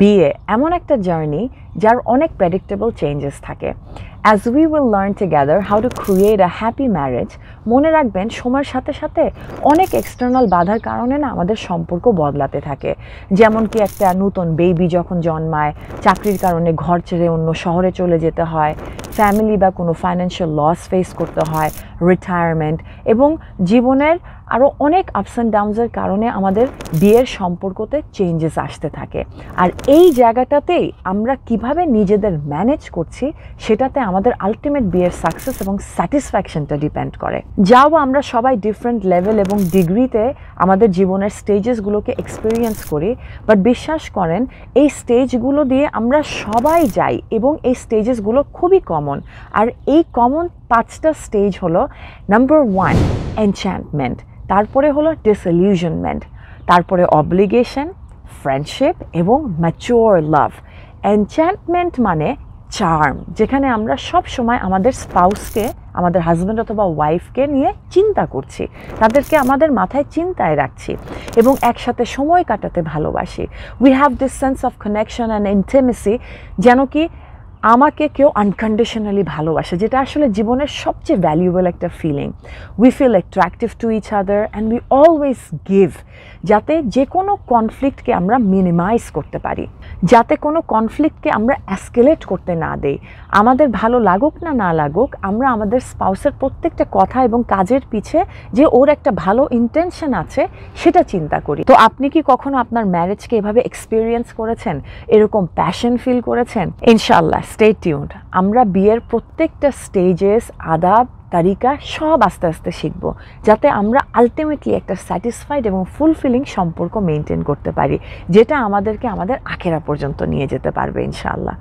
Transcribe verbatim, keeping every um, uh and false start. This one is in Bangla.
বিয়ে এমন একটা জার্নি যার অনেক প্রেডিক্টেবল চেঞ্জেস থাকে। As we will learn together how to create a happy marriage, মনে রাখবেন সময়ের সাথে সাথে অনেক এক্সটার্নাল বাধার কারণে না আমাদের সম্পর্ক বদলাতে থাকে। যেমন কি একটা নতুন বেবি যখন জন্মায়, চাকরির কারণে ঘর ছেড়ে অন্য শহরে চলে যেতে হয়, ফ্যামিলি বা কোনো ফাইন্যান্সিয়াল লস ফেস করতে হয়, রিটায়ারমেন্ট এবং জীবনের আরও অনেক আপস অ্যান্ড ডাউনসের কারণে আমাদের বিয়ের সম্পর্কতে চেঞ্জেস আসতে থাকে। আর এই জায়গাটাতেই আমরা কিভাবে নিজেদের ম্যানেজ করছি সেটাতে আমাদের আলটিমেট বিয়ের সাকসেস এবং স্যাটিসফ্যাকশনটা ডিপেন্ড করে। যাও আমরা সবাই ডিফারেন্ট লেভেল এবং ডিগ্রিতে আমাদের জীবনের স্টেজেসগুলোকে এক্সপিরিয়েন্স করি, বাট বিশ্বাস করেন এই স্টেজগুলো দিয়ে আমরা সবাই যাই এবং এই স্টেজেসগুলো খুবই কমন। আর এই কমন পাঁচটা স্টেজ হলো: নাম্বার ওয়ান, এনচ্যান্টমেন্ট, তারপরে হলো ডিসইলিউশনমেন্ট, তারপরে অব্লিগেশন, ফ্রেন্ডশিপ এবং ম্যাচিওর লাভ। এনচ্যান্টমেন্ট মানে চার্ম, যেখানে আমরা সব সময় আমাদের স্পাউসকে, আমাদের হাজব্যান্ড অথবা ওয়াইফকে নিয়ে চিন্তা করছি, তাদেরকে আমাদের মাথায় চিন্তায় রাখছি এবং একসাথে সময় কাটাতে ভালোবাসি। We have this sense of connection and intimacy, যেন কি আমাকে কেউ আনকন্ডিশনালি ভালোবাসে, যেটা আসলে জীবনের সবচেয়ে ভ্যালুয়েবল একটা feeling. We feel attractive to each other and we always give, যাতে যে কোনো কনফ্লিক্টকে আমরা মিনিমাইজ করতে পারি, যাতে কোনো কনফ্লিক্টকে আমরা অ্যাসকেলেট করতে না দেই। আমাদের ভালো লাগুক না না লাগুক, আমরা আমাদের স্পাউসের প্রত্যেকটা কথা এবং কাজের পিছে যে ওর একটা ভালো ইন্টেনশন আছে সেটা চিন্তা করি। তো আপনি কি কখনো আপনার ম্যারেজকে এভাবে এক্সপিরিয়েন্স করেছেন, এরকম প্যাশন ফিল করেছেন? ইনশাল্লাহ স্টে টিউনড, আমরা বিয়ের প্রত্যেকটা স্টেজেস, আদাব, তারিকা সব আস্তে আস্তে শিখব, যাতে আমরা আলটিমেটলি একটা স্যাটিসফাইড এবং ফুলফিলিং সম্পর্ক মেনটেন করতে পারি, যেটা আমাদেরকে আমাদের আখেরা পর্যন্ত নিয়ে যেতে পারবে ইনশাআল্লাহ।